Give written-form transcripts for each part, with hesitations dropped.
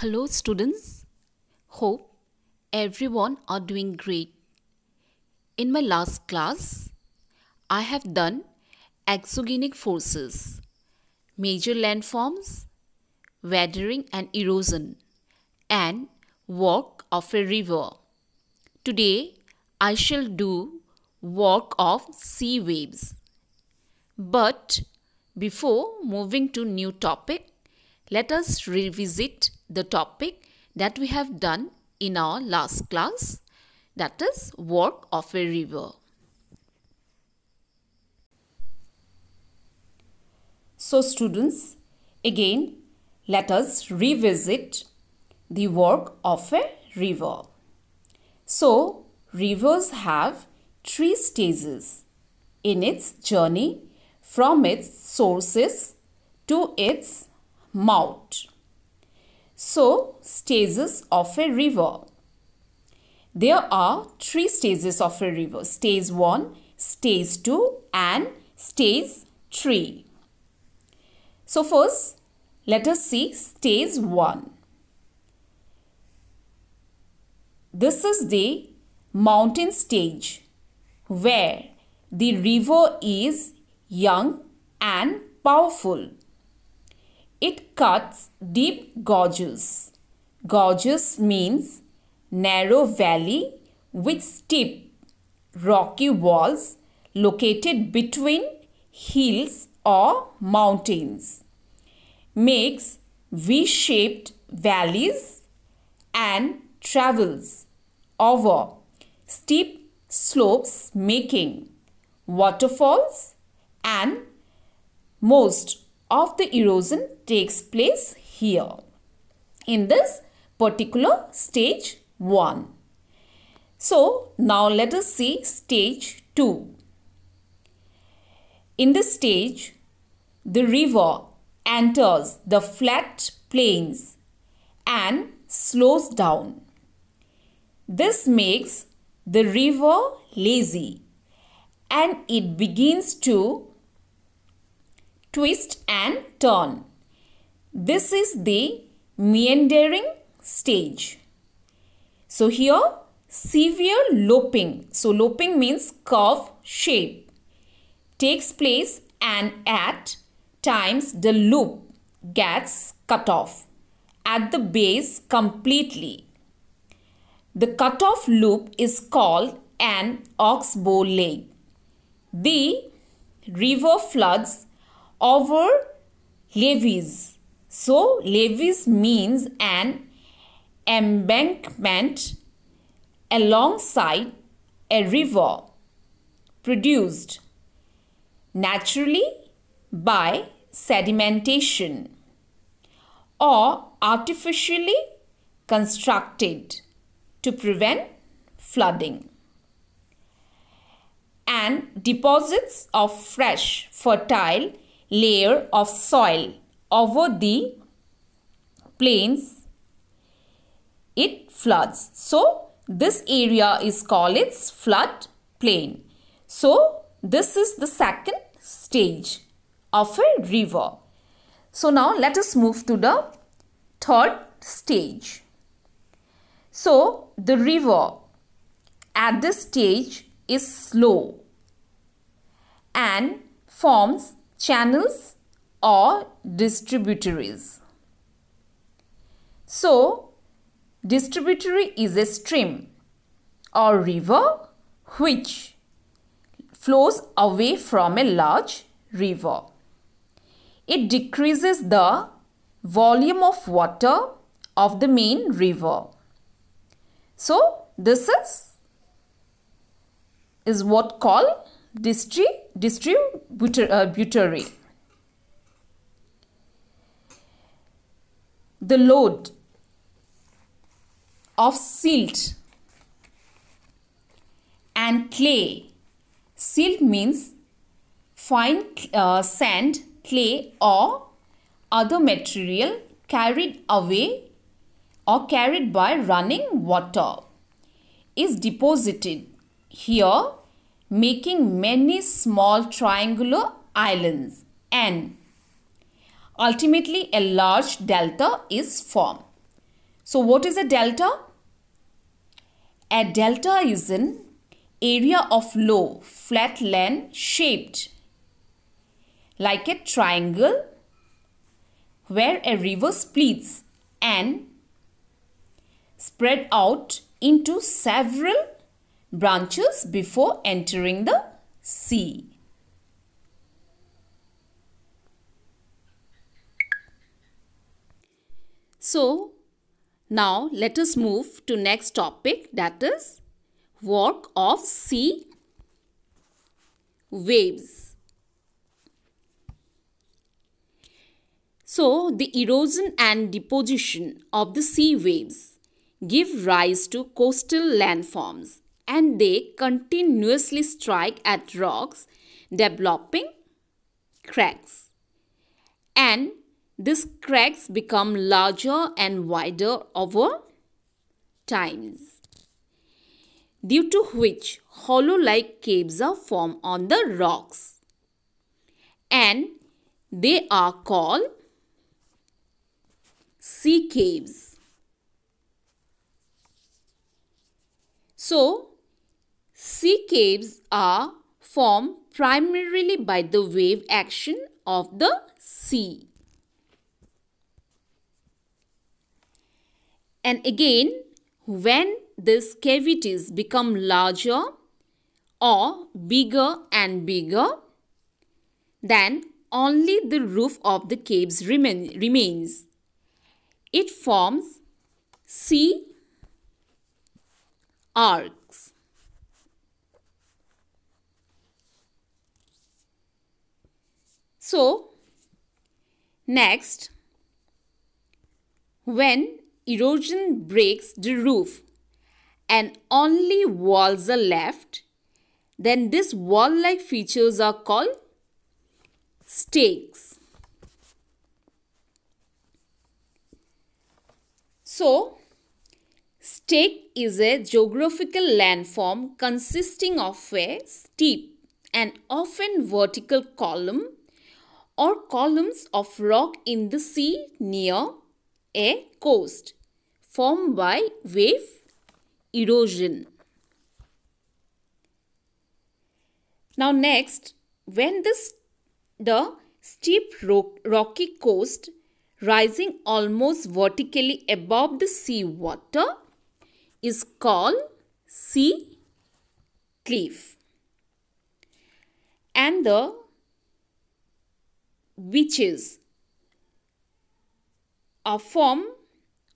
Hello students, hope everyone are doing great. In my last class, I have done exogenic forces, major landforms, weathering and erosion, and work of a river. Today, I shall do work of sea waves. But before moving to new topic, let us revisit the topic that we have done in our last class, that is work of a river. So students, again let us revisit the work of a river. So rivers have three stages in its journey from its sources to its mouth. So, stages of a river. There are three stages of a river. Stage 1, stage 2 and stage 3. So, first let us see stage 1. This is the mountain stage where the river is young and powerful. It cuts deep gorges. Gorges means narrow valley with steep, rocky walls located between hills or mountains. Makes V-shaped valleys and travels over steep slopes, making waterfalls, and most of the erosion takes place here in this particular stage 1. So now let us see stage 2. In this stage, the river enters the flat plains and slows down. This makes the river lazy and it begins to twist and turn. This is the meandering stage. So here severe loping. So loping means curve shape. Takes place and at times the loop gets cut off at the base completely. The cut off loop is called an oxbow leg. The river floods over levees. So levees means an embankment alongside a river produced naturally by sedimentation or artificially constructed to prevent flooding, and deposits of fresh, fertile layer of soil over the plains it floods. So this area is called its flood plain. So this is the second stage of a river. So now let us move to the third stage. So the river at this stage is slow and forms channels or distributaries. So, distributary is a stream or river which flows away from a large river. It decreases the volume of water of the main river. So, this is what called distributary. The load of silt and clay. Silt means fine sand, clay or other material carried away or carried by running water is deposited here, making many small triangular islands, and ultimately a large delta is formed. So what is a delta? A delta is an area of low, flat land shaped like a triangle where a river splits and spread out into several branches before entering the sea. So, now let us move to next topic, that is work of sea waves. So, the erosion and deposition of the sea waves give rise to coastal landforms, and they continuously strike at rocks, developing cracks. And these cracks become larger and wider over times, due to which hollow-like caves are formed on the rocks, and they are called sea caves. So, sea caves are formed primarily by the wave action of the sea. And again, when these cavities become larger or bigger and bigger, then only the roof of the caves remains. It forms sea arcs. So, next, when erosion breaks the roof and only walls are left, then these wall-like features are called stakes. So, stake is a geographical landform consisting of a steep and often vertical column or columns of rock in the sea near a coast, formed by wave erosion. Now next, when the steep rocky coast rising almost vertically above the sea water is called sea cliff. And the beaches are formed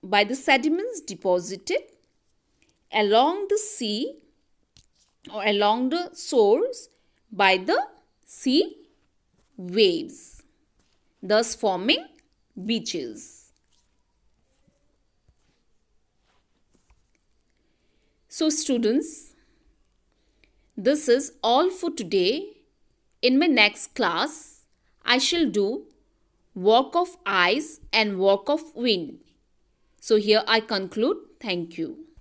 by the sediments deposited along the sea or along the shores by the sea waves, thus forming beaches. So students, this is all for today. In my next class, I shall do work of ice and work of wind. So here I conclude. Thank you.